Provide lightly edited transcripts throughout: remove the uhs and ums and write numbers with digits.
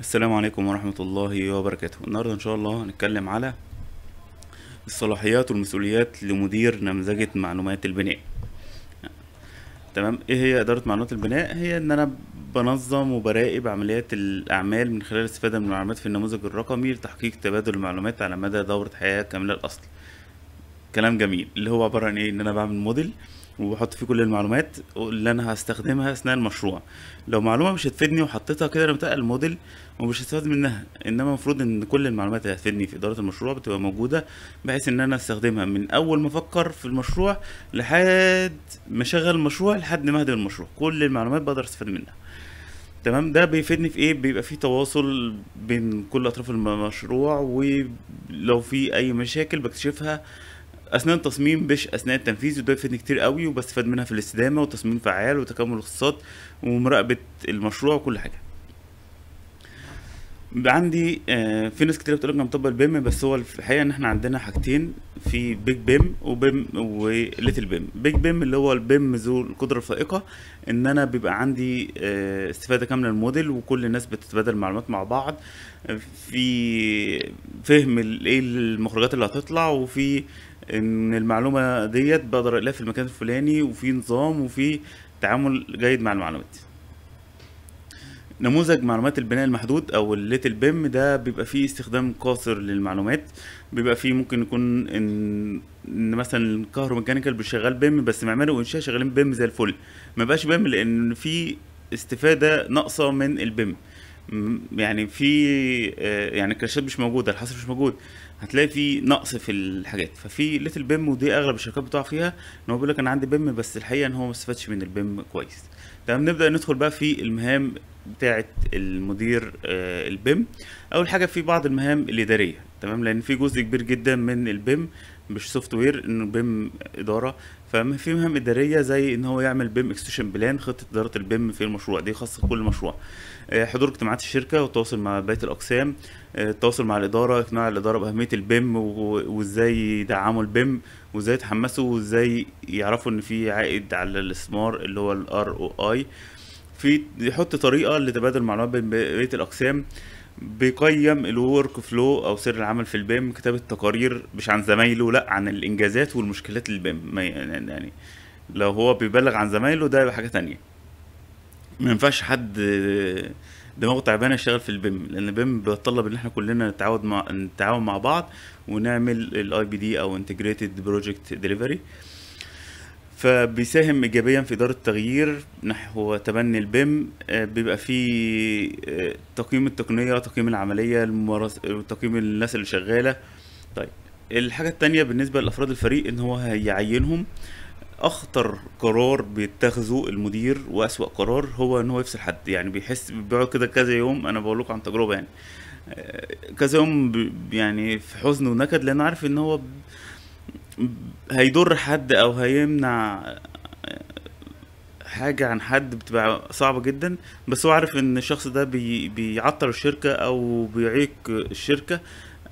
السلام عليكم ورحمة الله وبركاته. النهاردة إن شاء الله هنتكلم على الصلاحيات والمسؤوليات لمدير نمذجة معلومات البناء. تمام، إيه هي إدارة معلومات البناء؟ هي إن أنا بنظم وبراقب عمليات الأعمال من خلال الاستفادة من المعلومات في النموذج الرقمي لتحقيق تبادل المعلومات على مدى دورة حياة كاملة الأصل. كلام جميل، اللي هو عبارة عن إيه؟ إن أنا بعمل موديل وبحط فيه كل المعلومات اللي انا هستخدمها اثناء المشروع. لو معلومه مش هتفيدني وحطيتها كده لما تقل الموديل ومش هستفاد منها، انما المفروض ان كل المعلومات اللي هتفيدني في اداره المشروع بتبقى موجوده، بحيث ان انا استخدمها من اول ما افكر في المشروع لحد ما اشغل المشروع لحد ما اهدم المشروع، كل المعلومات بقدر استفاد منها. تمام، ده بيفيدني في ايه؟ بيبقى في تواصل بين كل اطراف المشروع، ولو في اي مشاكل بكتشفها اثناء التصميم مش اثناء التنفيذ، وده بيفيدني كتير قوي وبستفاد منها في الاستدامه وتصميم فعال وتكامل الاختصاصات ومراقبه المشروع وكل حاجه. عندي في ناس كتير بتقولك انا مطبق البيم، بس هو الحقيقه ان احنا عندنا حاجتين، في بيج بيم وبيم وليتل بيم. بيج بيم اللي هو البيم ذو القدره الفائقه، ان انا بيبقى عندي استفاده كامله للموديل وكل الناس بتتبادل معلومات مع بعض في فهم ايه المخرجات اللي هتطلع، وفي ان المعلومه ديت بقدر الاقيها في المكان الفلاني، وفي نظام وفي تعامل جيد مع المعلومات. نموذج معلومات البناء المحدود او الليتل بيم ده بيبقى فيه استخدام قاصر للمعلومات، بيبقى فيه ممكن يكون ان مثلا كهروميكانيكال بيشغل بيم، بس معماري وانشاء شغالين بيم زي الفل، ما بقاش بيم لان في استفاده ناقصه من البيم. يعني في الكراشات مش موجوده، الحصر مش موجود، هتلاقي في نقص في الحاجات. ففي ليتل بيم، ودي اغلب الشركات بتقع فيها، ان هو بيقول لك انا عندي بيم بس الحقيقه ان هو ما استفادش من البيم كويس. تمام، نبدا ندخل بقى في المهام بتاعه المدير البيم. اول حاجه في بعض المهام الاداريه، تمام، لان في جزء كبير جدا من البيم مش سوفت وير، انه بيم اداره، فما في مهام اداريه زي ان هو يعمل بيم اكستنشن بلان، خطه اداره البيم في المشروع، دي خاصه بكل مشروع. حضور اجتماعات الشركه والتواصل مع بقيه الاقسام، التواصل مع الاداره، اقناع الاداره باهميه البيم وازاي يدعموا البيم وازاي يتحمسوا وازاي يعرفوا ان في عائد على الاستثمار اللي هو ROI. في يحط طريقه لتبادل المعلومات بين بقيه الاقسام، بيقيم الورك فلو او سير العمل في البيم، كتابه تقارير مش عن زمايله، لا عن الانجازات والمشكلات للبيم. يعني لو هو بيبلغ عن زمايله ده حاجه تانية، ما ينفعش حد دماغه تعبانه يشتغل في البيم، لان البيم بيتطلب ان احنا كلنا نتعاون مع بعض ونعمل الIPD او Integrated Project Delivery. فبيساهم ايجابيا في اداره التغيير نحو تبني البيم. بيبقى فيه تقييم التقنيه، تقييم العمليه، تقييم الناس اللي شغاله. طيب، الحاجه الثانيه بالنسبه لافراد الفريق ان هو هيعينهم. اخطر قرار بيتخذه المدير واسوأ قرار هو ان هو يفصل حد، يعني بيحس بيقعد كده كذا يوم، انا بقول لكم عن تجربه، يعني كذا يوم يعني في حزن ونكد، لانه عارف ان هو هيضر حد او هيمنع حاجه عن حد، بتبقى صعبه جدا، بس هو عارف ان الشخص ده بيعطل الشركه او بيعيق الشركه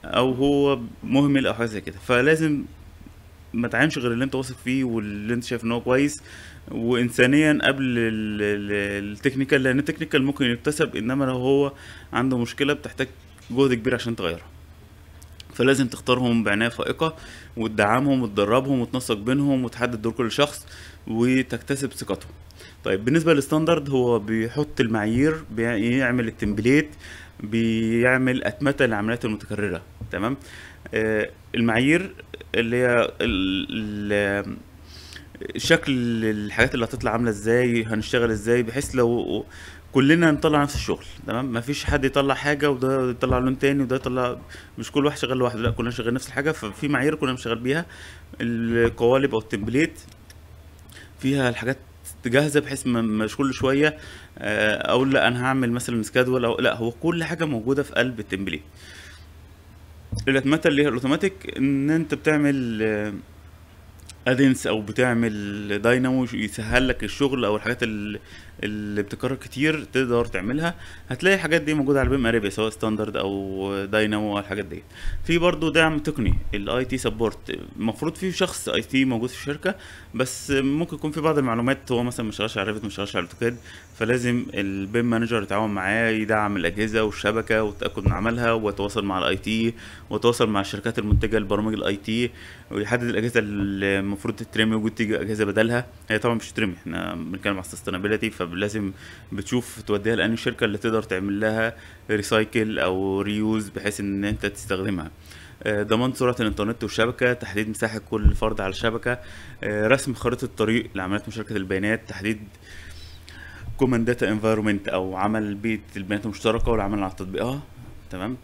او هو مهمل او حاجه زي كده. فلازم ما تعينش غير اللي انت واثق فيه واللي انت شايف ان هو كويس، وانسانيا قبل التكنيكال، لان التكنيكال ممكن يكتسب، انما لو هو عنده مشكله بتحتاج جهد كبير عشان تغيرها. فلازم تختارهم بعناية فائقة وتدعمهم وتدربهم وتنسق بينهم وتحدد دور كل شخص وتكتسب ثقتهم. طيب، بالنسبة للستاندرد هو بيحط المعايير، بيعمل التمبليت، بيعمل أتمتة للعمليات المتكررة. تمام، المعايير اللي هي شكل الحاجات اللي هتطلع عاملة ازاي، هنشتغل ازاي، بحيث لو كلنا نطلع نفس الشغل. تمام، مفيش حد يطلع حاجه وده يطلع لون تاني وده يطلع، مش كل واحد شغال لوحده، لا كلنا شغالين نفس الحاجه. ففي معايير كلنا بنشتغل بيها، القوالب او التمبليت فيها الحاجات جاهزه، بحيث مش كل شويه اقول لا انا هعمل مثلا سكادول، او لا، هو كل حاجه موجوده في قلب التمبليت. الاتمته اللي هي الاوتوماتيك، ان انت بتعمل ادنس او بتعمل داينامو يسهل لك الشغل، او الحاجات اللي بتكرر كتير تقدر تعملها. هتلاقي الحاجات دي موجوده على بيم ارابيا سواء ستاندرد او داينامو. الحاجات دي في برضو دعم تقني، الاي تي سبورت. المفروض في شخص اي تي موجود في الشركه، بس ممكن يكون في بعض المعلومات هو مثلا ما شغالش على ريفت، ما شغالش على اوتوكاد، فلازم البيم مانجر يتعاون معاه، يدعم الاجهزه والشبكه والتاكد من عملها، ويتواصل مع الاي تي، ويتواصل مع الشركات المنتجه لبرامج الاي تي، ويحدد الاجهزه اللي المفروض تترمي وتيجي اجهزه بدلها. هي طبعا مش تترمي، احنا بنتكلم على السستينابيلتي، فلازم بتشوف توديها لان الشركه اللي تقدر تعمل لها ريسايكل او ريوز بحيث ان انت تستخدمها. ضمان سرعه الانترنت والشبكه، تحديد مساحه كل فرد على الشبكه، رسم خريطه الطريق لعمليات مشاركه البيانات، تحديد كوماند داتا انفايرمنت او عمل بيئه البيانات المشتركه والعمل على تطبيقها. تمام،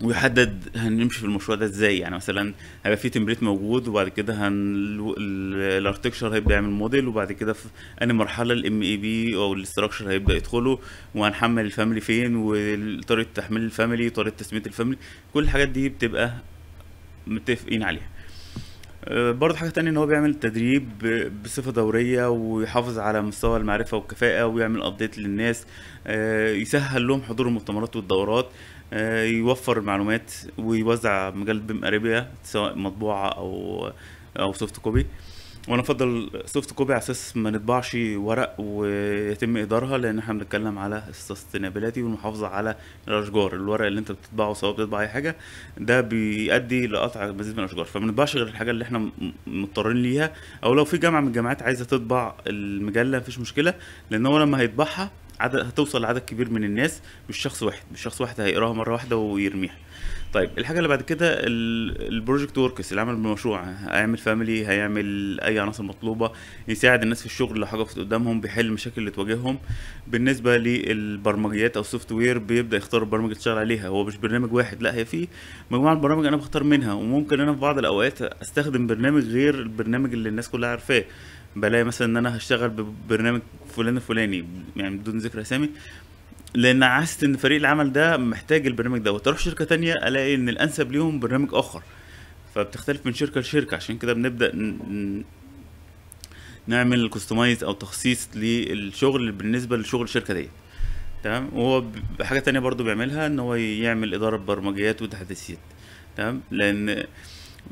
ويحدد هنمشي في المشروع ده ازاي. يعني مثلا هيبقى في تمبليت موجود، وبعد كده الاركتكشر هيبدا يعمل موديل، وبعد كده في انهي مرحله الام اي بي او الاستراكشر هيبدا يدخله، وهنحمل الفاميلي فين، وطريقه تحميل الفاميلي، طريقه تسميه الفاميلي. كل الحاجات دي بتبقى متفقين عليها. برضه حاجه تانية ان هو بيعمل تدريب بصفه دوريه، ويحافظ على مستوى المعرفه والكفاءه، ويعمل ابديت للناس، يسهل لهم حضور المؤتمرات والدورات، يوفر المعلومات، ويوزع مجله بيم ارابيا سواء مطبوعه او سوفت كوبي. وانا افضل سوفت كوبي على اساس ما نطبعش ورق ويتم ادارها، لان احنا بنتكلم على السستينابيلتي والمحافظه على الاشجار. الورق اللي انت بتطبعه سواء بتطبع اي حاجه ده بيؤدي لقطع مزيد من الاشجار، فما نطبعش غير الحاجه اللي احنا مضطرين ليها. او لو في جامعه من الجامعات عايزه تطبع المجله مفيش مشكله، لان هو لما هيطبعها هتوصل لعدد كبير من الناس، مش شخص واحد هيقراها مره واحده ويرميها. طيب الحاجه اللي بعد كده البروجكت وركس، العمل بالمشروع. هيعمل فاميلي، هيعمل اي عناصر مطلوبه، يساعد الناس في الشغل لو حاجه وقفت قدامهم، بيحل المشاكل اللي تواجههم. بالنسبه للبرمجيات او السوفت وير، بيبدا يختار البرامج اللي تشتغل عليها. هو مش برنامج واحد، لا هي في مجموعه برامج انا بختار منها، وممكن انا في بعض الاوقات استخدم برنامج غير البرنامج اللي الناس كلها عارفاه. بلاقي مثلا ان انا هشتغل ببرنامج فلان الفلاني، يعني بدون ذكر اسامي، لان حاسس ان فريق العمل ده محتاج البرنامج دوت. اروح شركه تانية الاقي ان الانسب ليهم برنامج اخر، فبتختلف من شركه لشركه. عشان كده بنبدا نعمل كستمايز او تخصيص للشغل بالنسبه لشغل الشركه ديت. تمام، وهو حاجه تانية برضو بيعملها ان هو يعمل اداره برمجيات وتحديثات. تمام، لان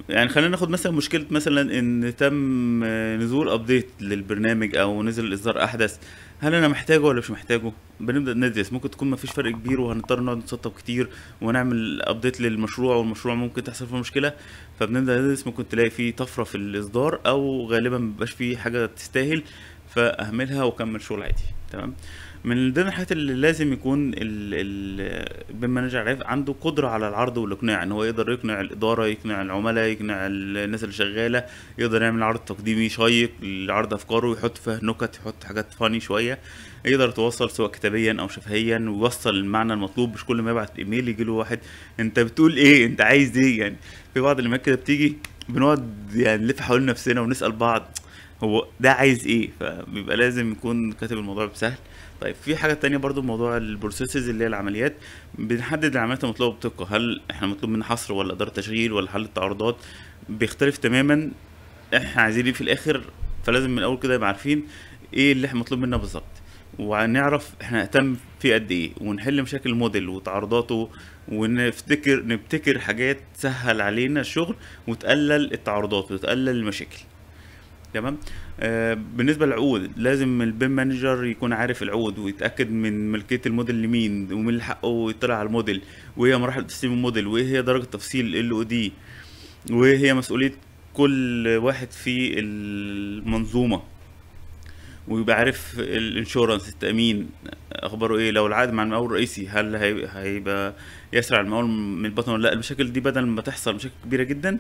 يعني خلينا ناخد مثلا مشكله مثلا ان تم نزول ابديت للبرنامج او نزل اصدار احدث، هل انا محتاجه ولا مش محتاجه؟ بنبدا ندرس. ممكن تكون مفيش فرق كبير، وهنضطر نقعد نتسطب كتير ونعمل ابديت للمشروع، والمشروع ممكن تحصل فيه مشكله، فبنبدا ندرس. ممكن تلاقي فيه طفره في الاصدار، او غالبا مبيبقاش فيه حاجه تستاهل، فاهملها واكمل شغل عادي. تمام، من ضمن الحاجات اللي لازم يكون البيم مانجر عنده قدره على العرض والاقناع، ان هو يقدر يقنع الاداره، يقنع العملاء، يقنع الناس اللي شغاله، يقدر يعمل عرض تقديمي شيق لعرض افكاره، يحط فيها نكت، يحط حاجات فاني شويه، يقدر يتواصل سواء كتابيا او شفهيا، ويوصل المعنى المطلوب. مش كل ما يبعت ايميل يجي له واحد انت بتقول ايه، انت عايز ايه. يعني في بعض الايميلات كده بتيجي بنقعد يعني نلف حوالين نفسنا ونسال بعض هو ده عايز ايه، فبيبقى لازم يكون كاتب الموضوع بسهل. طيب في حاجه تانية برضو موضوع البروسيسز اللي هي العمليات، بنحدد العمليات المطلوبه بدقه. هل احنا مطلوب مننا حصر ولا اداره تشغيل ولا حل التعارضات؟ بيختلف تماما احنا عايزين ايه في الاخر، فلازم من الاول كده يبقى عارفين ايه اللي احنا مطلوب منا بالظبط، ونعرف احنا اهتم فيه قد ايه، ونحل مشاكل الموديل وتعارضاته، ونبتكر حاجات تسهل علينا الشغل وتقلل التعارضات وتقلل المشاكل. تمام، بالنسبه للعقود، لازم البيم مانجر يكون عارف العقود، ويتاكد من ملكيه الموديل لمين، ومن اللي حقه يطلع على الموديل، وايه هي مراحل تسليم الموديل، وايه هي درجه تفصيل ال او دي، وايه هي مسؤوليه كل واحد في المنظومه، ويبقى عارف الانشورنس، التامين اخباره ايه. لو العقد مع المقاول الرئيسي هل هيبقى يسرع المقاول من البطن ولا لا. المشاكل دي بدل ما تحصل مشاكل كبيره جدا،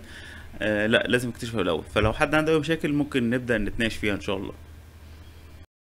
لا لازم اكتشفها الاول. فلو حد عنده اي مشاكل ممكن نبدا نتناقش فيها ان شاء الله.